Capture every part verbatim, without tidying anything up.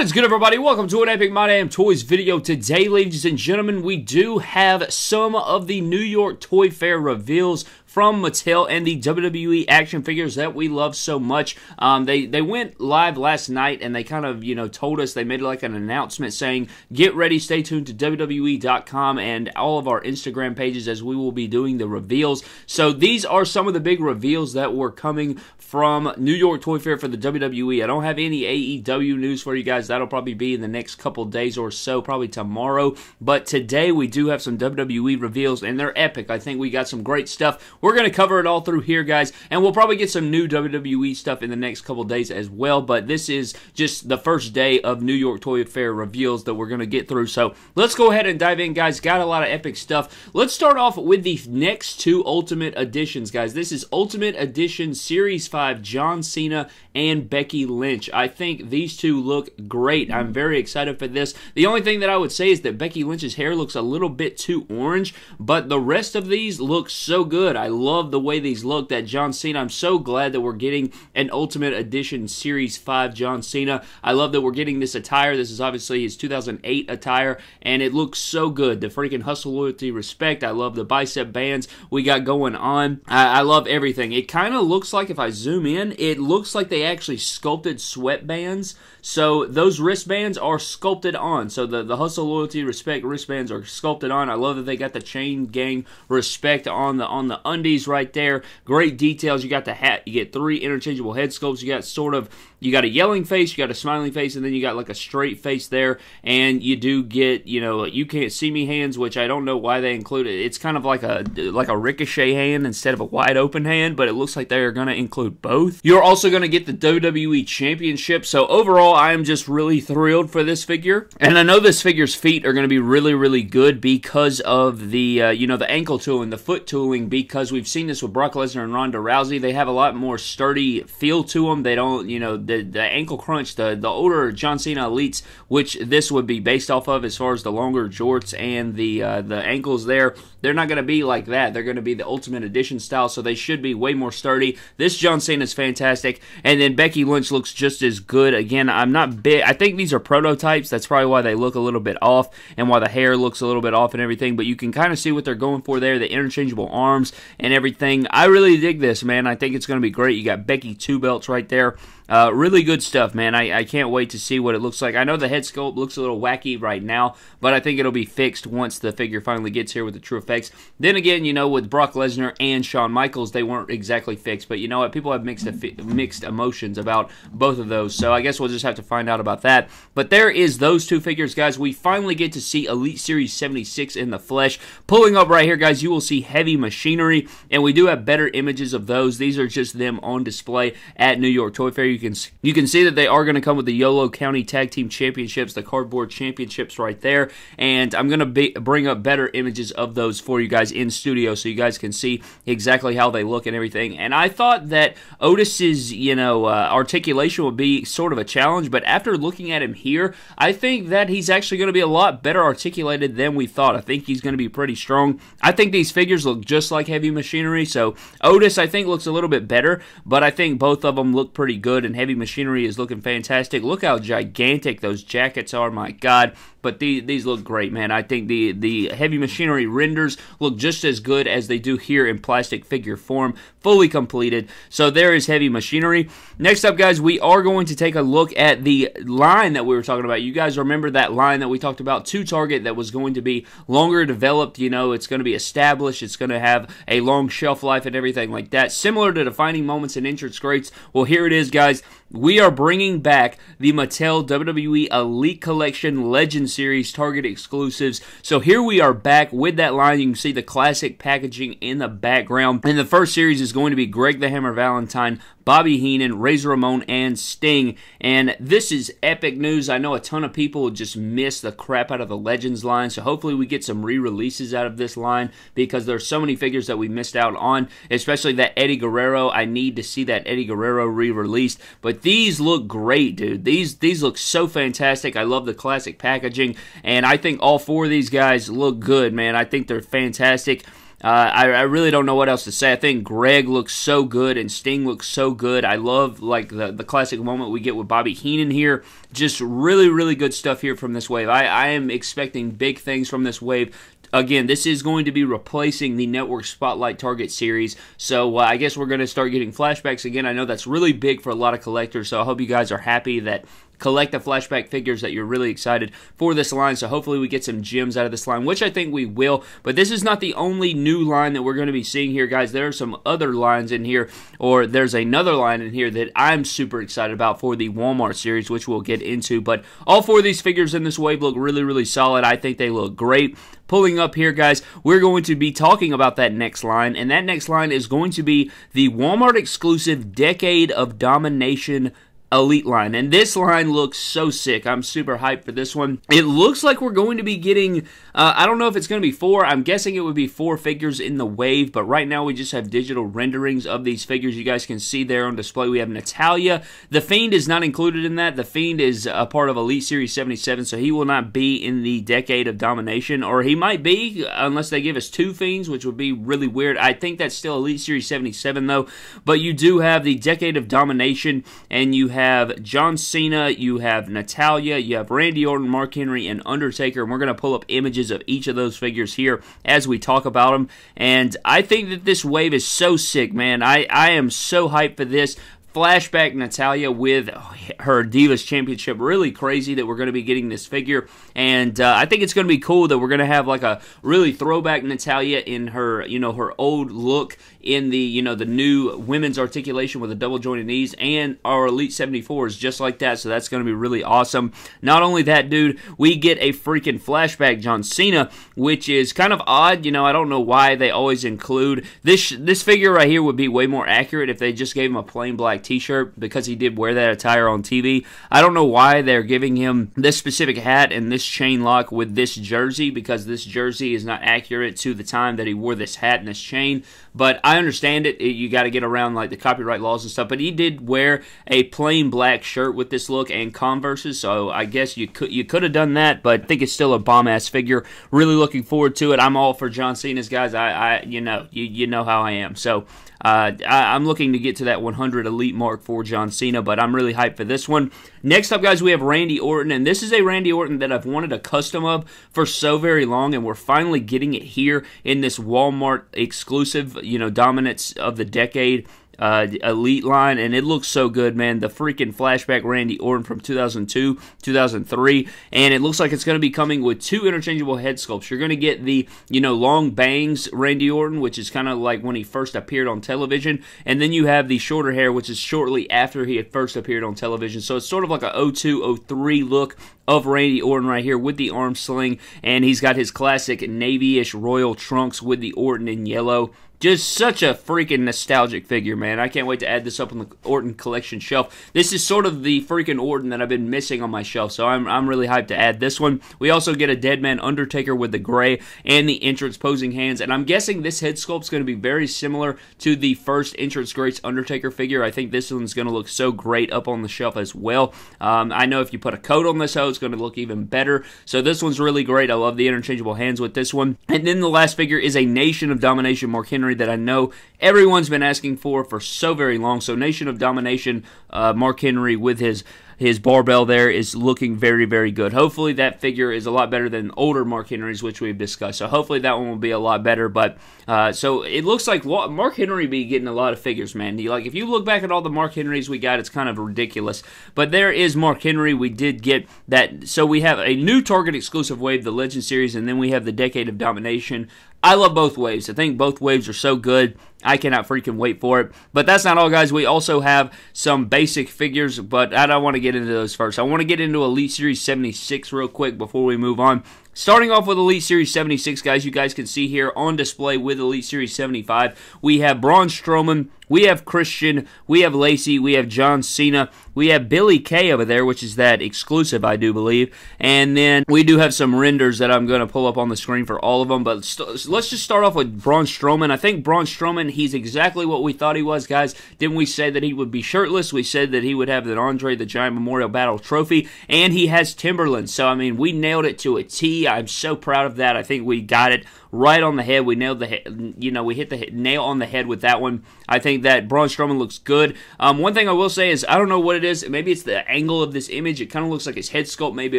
What is good, everybody? Welcome to an epic My Damn Toys video. Today, ladies and gentlemen, we do have some of the New York Toy Fair reveals from Mattel and the W W E action figures that we love so much. Um, they, they went live last night, and they kind of, you know, told us, they made like an announcement saying, get ready, stay tuned to W W E dot com and all of our Instagram pages as we will be doing the reveals. So these are some of the big reveals that were coming from New York Toy Fair for the W W E. I don't have any A E W news for you guys. That'll probably be in the next couple days or so, probably tomorrow. But today we do have some W W E reveals, and they're epic. I think we got some great stuff. We're going to cover it all through here, guys, and we'll probably get some new W W E stuff in the next couple days as well, but this is just the first day of New York Toy Fair reveals that we're going to get through, so let's go ahead and dive in, guys. Got a lot of epic stuff. Let's start off with the next two Ultimate Editions, guys. This is Ultimate Edition Series five, John Cena and Becky Lynch. I think these two look great. I'm very excited for this. The only thing that I would say is that Becky Lynch's hair looks a little bit too orange, but the rest of these look so good. I I love the way these look. That John Cena, I'm so glad that we're getting an Ultimate Edition Series five John Cena. I love that we're getting this attire. This is obviously his two thousand eight attire, and it looks so good. The freaking hustle, loyalty, respect. I love the bicep bands we got going on. I, I love everything. It kind of looks like, if I zoom in, it looks like they actually sculpted sweatbands. So those wristbands are sculpted on. So the, the hustle, loyalty, respect wristbands are sculpted on. I love that they got the chain gang respect on the on the under undies right there. Great details. You got the hat. You get three interchangeable head sculpts. You got sort of, you got a yelling face, you got a smiling face, and then you got like a straight face there, and you do get, you know, you can't see me hands, which I don't know why they included. It's kind of like a like a Ricochet hand instead of a wide open hand, but it looks like they are going to include both. You're also going to get the W W E Championship, so overall, I am just really thrilled for this figure, and I know this figure's feet are going to be really, really good because of the, uh, you know, the ankle tooling, the foot tooling, because we've seen this with Brock Lesnar and Ronda Rousey. They have a lot more sturdy feel to them. They don't, you know, the, the ankle crunch, the, the older John Cena elites, which this would be based off of as far as the longer jorts and the uh, the ankles there, they're not going to be like that. They're going to be the Ultimate Edition style, so they should be way more sturdy. This John Cena is fantastic, and then Becky Lynch looks just as good. Again, I'm not big. I think these are prototypes. That's probably why they look a little bit off and why the hair looks a little bit off and everything, but you can kind of see what they're going for there, the interchangeable arms and everything. I really dig this, man. I think it's going to be great. You got Becky two belts right there. Uh, really good stuff, man. I, I can't wait to see what it looks like. I know the head sculpt looks a little wacky right now, but I think it'll be fixed once the figure finally gets here with the true effects. Then again, you know, with Brock Lesnar and Shawn Michaels, they weren't exactly fixed, but you know what? People have mixed mixed emotions about both of those, so I guess we'll just have to find out about that. But there is those two figures, guys. We finally get to see Elite Series seventy-six in the flesh. Pulling up right here, guys, you will see Heavy Machinery, and we do have better images of those. These are just them on display at New York Toy Fair. You You can, you can see that they are going to come with the YOLO County Tag Team Championships, the cardboard championships right there, and I'm going to bring up better images of those for you guys in studio so you guys can see exactly how they look and everything. And I thought that Otis's, you know, uh, articulation would be sort of a challenge, but after looking at him here, I think that he's actually going to be a lot better articulated than we thought. I think he's going to be pretty strong. I think these figures look just like Heavy Machinery, so Otis, I think, looks a little bit better, but I think both of them look pretty good, and Heavy Machinery is looking fantastic. Look how gigantic those jackets are, my God. But the, these look great, man. I think the, the Heavy Machinery renders look just as good as they do here in plastic figure form, fully completed. So there is Heavy Machinery. Next up, guys, we are going to take a look at the line that we were talking about. You guys remember that line that we talked about to Target that was going to be longer developed. You know, it's going to be established. It's going to have a long shelf life and everything like that, similar to defining moments and entrance greats. Well, here it is, guys. We are bringing back the Mattel W W E Elite Collection Legends Series Target exclusives. So here we are back with that line. You can see the classic packaging in the background. And the first series is going to be Greg the Hammer Valentine, Bobby Heenan, Razor Ramon, and Sting. And this is epic news. I know a ton of people just miss the crap out of the Legends line, so hopefully we get some re-releases out of this line because there's so many figures that we missed out on, especially that Eddie Guerrero. I need to see that Eddie Guerrero re-released. But these look great, dude. These, these look so fantastic. I love the classic packaging, and I think all four of these guys look good, man. I think they're fantastic. Uh, I, I really don't know what else to say. I think Greg looks so good and Sting looks so good. I love like the, the classic moment we get with Bobby Heenan here. Just really, really good stuff here from this wave. I, I am expecting big things from this wave. Again, this is going to be replacing the Network Spotlight Target series, so uh, I guess we're going to start getting flashbacks again. I know that's really big for a lot of collectors, so I hope you guys are happy that collect the flashback figures, that you're really excited for this line. So hopefully we get some gems out of this line, which I think we will. But this is not the only new line that we're going to be seeing here, guys. There are some other lines in here, or there's another line in here that I'm super excited about for the Walmart series, which we'll get into. But all four of these figures in this wave look really, really solid. I think they look great. Pulling up here, guys, we're going to be talking about that next line, and that next line is going to be the Walmart exclusive Decade of Domination Elite line, and this line looks so sick. I'm super hyped for this one. It looks like we're going to be getting, uh, I don't know if it's going to be four, I'm guessing it would be four figures in the wave, but right now we just have digital renderings of these figures. You guys can see there on display we have Natalya. The Fiend is not included in that. The Fiend is a part of Elite Series seventy-seven, so he will not be in the Decade of Domination, or he might be, unless they give us two Fiends, which would be really weird. I think that's still Elite Series seventy-seven, though, but you do have the Decade of Domination, and you have have John Cena, you have Natalya, you have Randy Orton, Mark Henry, and Undertaker, and we're going to pull up images of each of those figures here as we talk about them, and I think that this wave is so sick, man. I, I am so hyped for this. Flashback Natalya with her Divas Championship. Really crazy that we're going to be getting this figure, and uh, I think it's going to be cool that we're going to have like a really throwback Natalya in her, you know, her old look in the, you know, the new women's articulation with the double jointed knees, and our Elite seventy-fours just like that, so that's going to be really awesome. Not only that, dude, we get a freaking flashback John Cena, which is kind of odd. You know, I don't know why they always include this. This figure right here would be way more accurate if they just gave him a plain black t-shirt, because he did wear that attire on T V. I don't know why they're giving him this specific hat and this chain lock with this jersey, because this jersey is not accurate to the time that he wore this hat and this chain, but I understand it. You got to get around like the copyright laws and stuff, but he did wear a plain black shirt with this look and Converses, so I guess you could you could have done that, but I think it's still a bomb-ass figure. Really looking forward to it. I'm all for John Cena's, guys. I, I you know, you, you know how I am, so Uh, I, I'm looking to get to that one hundred Elite mark for John Cena, but I'm really hyped for this one. Next up, guys, we have Randy Orton, and this is a Randy Orton that I've wanted a custom of for so very long, and we're finally getting it here in this Walmart exclusive, you know, Dominance of the Decade Uh, Elite line, and it looks so good, man. The freaking flashback Randy Orton from two thousand two, two thousand three, and it looks like it's going to be coming with two interchangeable head sculpts. You're going to get the, you know, long bangs Randy Orton, which is kind of like when he first appeared on television, and then you have the shorter hair, which is shortly after he had first appeared on television, so it's sort of like a oh two, oh three look of Randy Orton right here with the arm sling, and he's got his classic navy-ish royal trunks with the Orton in yellow. Just such a freaking nostalgic figure, man. I can't wait to add this up on the Orton collection shelf. This is sort of the freaking Orton that I've been missing on my shelf, so I'm, I'm really hyped to add this one. We also get a Dead Man Undertaker with the gray and the entrance posing hands, and I'm guessing this head sculpt's going to be very similar to the first entrance greats Undertaker figure. I think this one's going to look so great up on the shelf as well. Um, I know if you put a coat on this hoe, it's going to look even better, so this one's really great. I love the interchangeable hands with this one. And then the last figure is a Nation of Domination Mark Henry that I know everyone's been asking for for so very long. So Nation of Domination, uh, Mark Henry with his his barbell there is looking very, very good. Hopefully that figure is a lot better than older Mark Henry's, which we've discussed. So hopefully that one will be a lot better. But uh, so it looks like Mark Henry be getting a lot of figures, man. Like if you look back at all the Mark Henrys we got, it's kind of ridiculous. But there is Mark Henry. We did get that. So we have a new Target exclusive wave, the Legend Series, and then we have the Decade of Domination. I love both waves. I think both waves are so good. I cannot freaking wait for it. But that's not all, guys. We also have some basic figures, but I don't want to get into those first. I want to get into Elite Series seventy-six real quick before we move on. Starting off with Elite Series seventy-six, guys, you guys can see here on display with Elite Series seventy-five, we have Braun Strowman, we have Christian, we have Lacey, we have John Cena, we have Billy Kay over there, which is that exclusive, I do believe, and then we do have some renders that I'm going to pull up on the screen for all of them, but st let's just start off with Braun Strowman. I think Braun Strowman, he's exactly what we thought he was, guys. Didn't we say that he would be shirtless? We said that he would have the Andre the Giant Memorial Battle Trophy, and he has Timberland, so, I mean, we nailed it to a T. I'm so proud of that. I think we got it right on the head. We nailed the head, you know, we hit the head, nail on the head with that one. I think that Braun Strowman looks good. Um, one thing I will say is I don't know what it is. Maybe it's the angle of this image. It kind of looks like his head sculpt maybe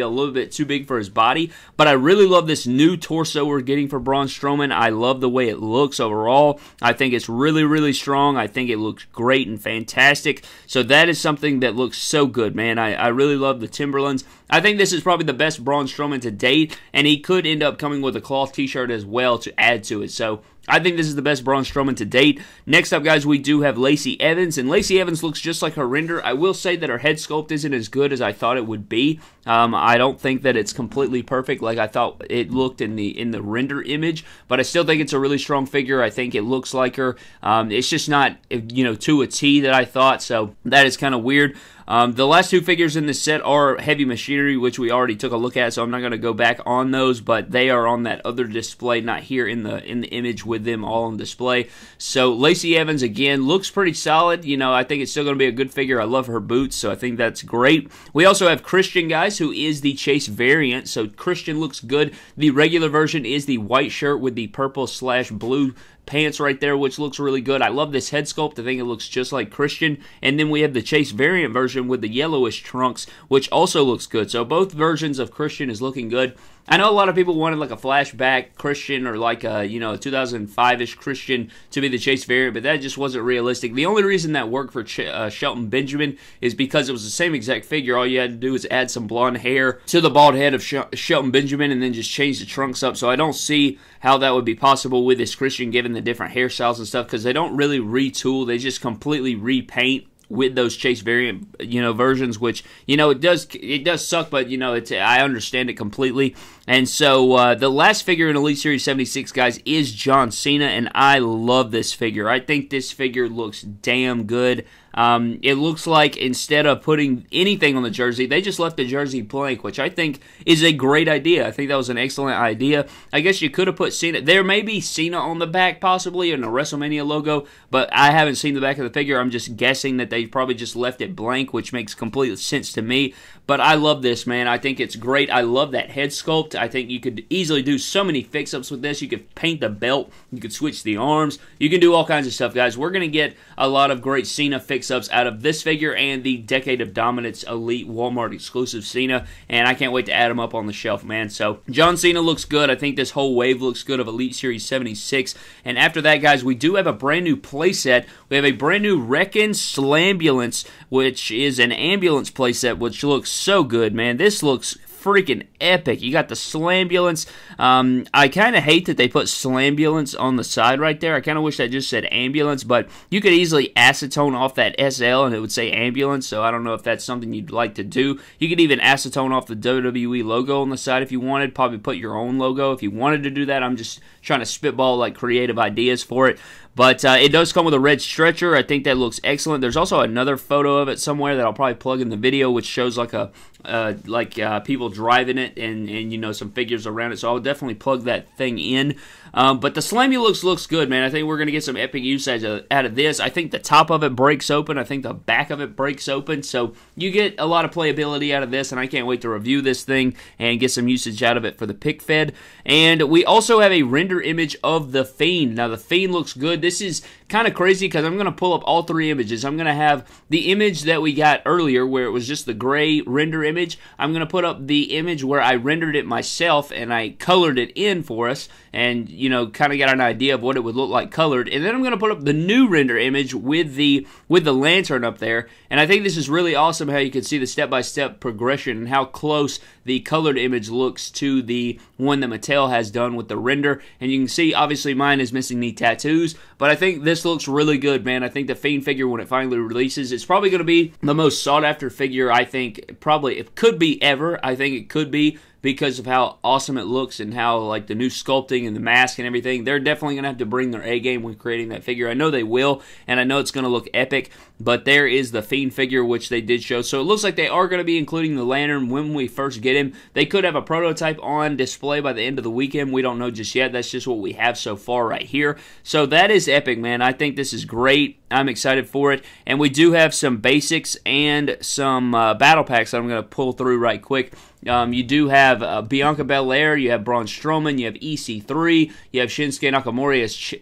a little bit too big for his body, but I really love this new torso we're getting for Braun Strowman. I love the way it looks overall. I think it's really, really strong. I think it looks great and fantastic. So that is something that looks so good, man. I, I really love the Timberlands. I think this is probably the best Braun Strowman to date, and he could end up coming with a cloth t-shirt as well to add to it. So I think this is the best Braun Strowman to date. Next up, guys, we do have Lacey Evans, and Lacey Evans looks just like her render. I will say that her head sculpt isn't as good as I thought it would be. Um, I don't think that it's completely perfect like I thought it looked in the in the render image, but I still think it's a really strong figure. I think it looks like her. Um, it's just not, you know, to a T that I thought, so that is kind of weird. Um, the last two figures in this set are Heavy Machinery, which we already took a look at, so I'm not going to go back on those, but they are on that other display, not here in the in the image with them all on display. So Lacey Evans, again, looks pretty solid. You know, I think it's still going to be a good figure. I love her boots, so I think that's great. We also have Christian, guys, who is the Chase variant, so Christian looks good. The regular version is the white shirt with the purple slash blue pants right there, which looks really good. I love this head sculpt. I think it looks just like Christian. And then we have the Chase variant version with the yellowish trunks, which also looks good. So both versions of Christian is looking good. I know a lot of people wanted like a flashback Christian or like a, you know, two thousand five-ish Christian to be the Chase variant, but that just wasn't realistic. The only reason that worked for Ch uh, Shelton Benjamin is because it was the same exact figure. All you had to do was add some blonde hair to the bald head of Sh Shelton Benjamin and then just change the trunks up. So I don't see how that would be possible with this Christian given the different hairstyles and stuff, because they don't really retool. They just completely repaint with those Chase variant, you know, versions, which, you know, it does it does suck, but, you know, it's, I understand it completely. And so uh, the last figure in Elite Series seventy-six, guys, is John Cena, and I love this figure. I think this figure looks damn good. Um, it looks like instead of putting anything on the jersey, they just left the jersey blank, which I think is a great idea. I think that was an excellent idea. I guess you could have put Cena. There may be Cena on the back, possibly, in a WrestleMania logo, but I haven't seen the back of the figure. I'm just guessing that they probably just left it blank, which makes complete sense to me. But I love this, man. I think it's great. I love that head sculpt. I think you could easily do so many fix-ups with this. You could paint the belt. You could switch the arms. You can do all kinds of stuff, guys. We're going to get a lot of great Cena fix-ups out of this figure and the Decade of Dominance Elite Walmart exclusive Cena, and I can't wait to add him up on the shelf, man. So John Cena looks good. I think this whole wave looks good of Elite Series seventy-six. And after that, guys, we do have a brand new playset. We have a brand new Wreckin' Slambulance, which is an ambulance playset, which looks so good, man. This looks freaking epic. You got the Slambulance. Um, I kind of hate that they put Slambulance on the side right there. I kind of wish that just said ambulance, but you could easily acetone off that S L and it would say ambulance, so I don't know if that's something you'd like to do. You could even acetone off the W W E logo on the side if you wanted. Probably put your own logo if you wanted to do that. I'm just trying to spitball like creative ideas for it. But uh, it does come with a red stretcher. I think that looks excellent. There's also another photo of it somewhere that I'll probably plug in the video, which shows like a uh, like uh, people driving it and, and you know, some figures around it. So I'll definitely plug that thing in. Um, but the Slambulance looks good, man. I think we're going to get some epic use out of, out of this. I think the top of it breaks open. I think the back of it breaks open. So you get a lot of playability out of this, and I can't wait to review this thing and get some usage out of it for the pick fed. And we also have a render image of The Fiend. Now, The Fiend looks good. This is kind of crazy because I'm going to pull up all three images. I'm going to have the image that we got earlier where it was just the gray render image. I'm going to put up the image where I rendered it myself and I colored it in for us and, you know, kind of got an idea of what it would look like colored. And then I'm going to put up the new render image with the with the lantern up there. And I think this is really awesome how you can see the step-by-step progression and how close the colored image looks to the one that Mattel has done with the render. And you can see, obviously, mine is missing the tattoos, but I think this looks really good, man. I think the Fiend figure, when it finally releases, it's probably going to be the most sought-after figure, I think, probably, it could be ever. I think it could be, because of how awesome it looks and how, like, the new sculpting and the mask and everything. They're definitely going to have to bring their A-game when creating that figure. I know they will, and I know it's going to look epic, but there is the Fiend figure, which they did show. So it looks like they are going to be including the Lantern when we first get him. They could have a prototype on display by the end of the weekend. We don't know just yet. That's just what we have so far right here. So that is epic, man. I think this is great. I'm excited for it. And we do have some basics and some uh, battle packs that I'm going to pull through right quick. Um, you do have uh, Bianca Belair, you have Braun Strowman, you have E C three, you have Shinsuke Nakamura's Ch-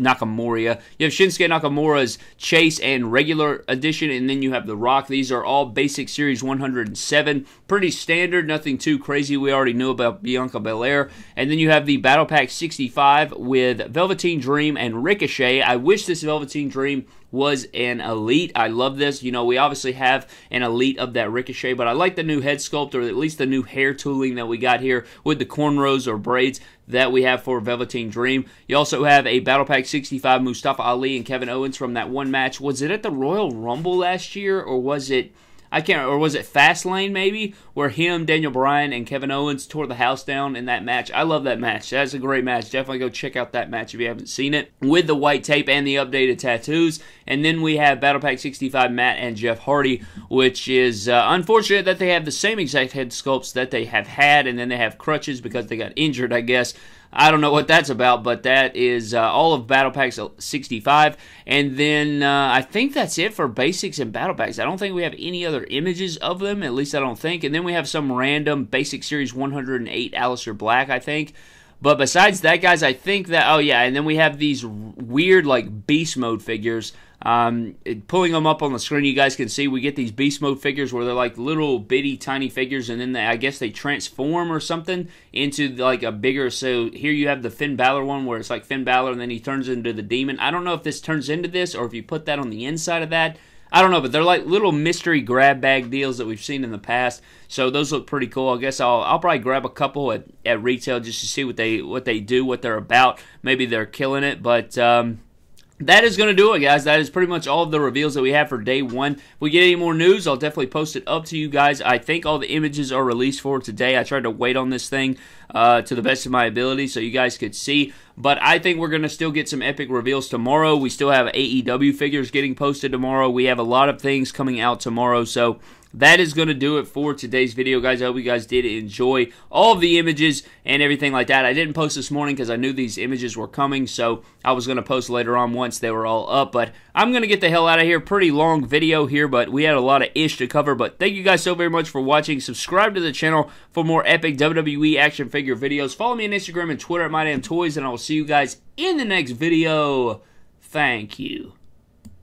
Nakamura, you have Shinsuke Nakamura's Chase and regular edition, and then you have The Rock. These are all basic series one hundred seven, pretty standard, nothing too crazy. We already knew about Bianca Belair, and then you have the Battle Pack sixty-five with Velveteen Dream and Ricochet. I wish this Velveteen Dream was an elite. I love this. You know, we obviously have an elite of that Ricochet, but I like the new head sculpt, or at least the new hair tooling that we got here with the cornrows or braids that we have for Velveteen Dream. You also have a Battle Pack sixty-five Mustafa Ali and Kevin Owens from that one match. Was it at the Royal Rumble last year, or was it I can't, or was it Fastlane maybe, where him, Daniel Bryan, and Kevin Owens tore the house down in that match? I love that match. That's a great match. Definitely go check out that match if you haven't seen it, with the white tape and the updated tattoos. And then we have Battle Pack sixty-five, Matt and Jeff Hardy, which is uh, unfortunate that they have the same exact head sculpts that they have had, and then they have crutches because they got injured, I guess. I don't know what that's about, but that is uh, all of Battle Packs sixty-five. And then uh, I think that's it for basics and Battle Packs. I don't think we have any other images of them, at least I don't think. And then we have some random Basic Series one hundred eight Aleister Black, I think. But besides that, guys, I think that, oh yeah, and then we have these weird, like, Beast Mode figures. Um, pulling them up on the screen, you guys can see we get these Beast Mode figures where they're like little bitty tiny figures, and then they, I guess they transform or something into like a bigger. So here you have the Finn Balor one where it's like Finn Balor and then he turns into the demon. I don't know if this turns into this or if you put that on the inside of that. I don't know, but they're like little mystery grab bag deals that we've seen in the past. So those look pretty cool. I guess I'll I'll probably grab a couple at, at retail just to see what they what they do, what they're about. Maybe they're killing it, but um that is going to do it, guys. That is pretty much all of the reveals that we have for day one. If we get any more news, I'll definitely post it up to you guys. I think all the images are released for today. I tried to wait on this thing uh, to the best of my ability so you guys could see. But I think we're going to still get some epic reveals tomorrow. We still have A E W figures getting posted tomorrow. We have a lot of things coming out tomorrow. So that is going to do it for today's video, guys. I hope you guys did enjoy all of the images and everything like that. I didn't post this morning because I knew these images were coming, so I was going to post later on once they were all up. But I'm going to get the hell out of here. Pretty long video here, but we had a lot of ish to cover. But thank you guys so very much for watching. Subscribe to the channel for more epic W W E action figure videos. Follow me on Instagram and Twitter at My Damn Toys, and I will see you guys in the next video. Thank you.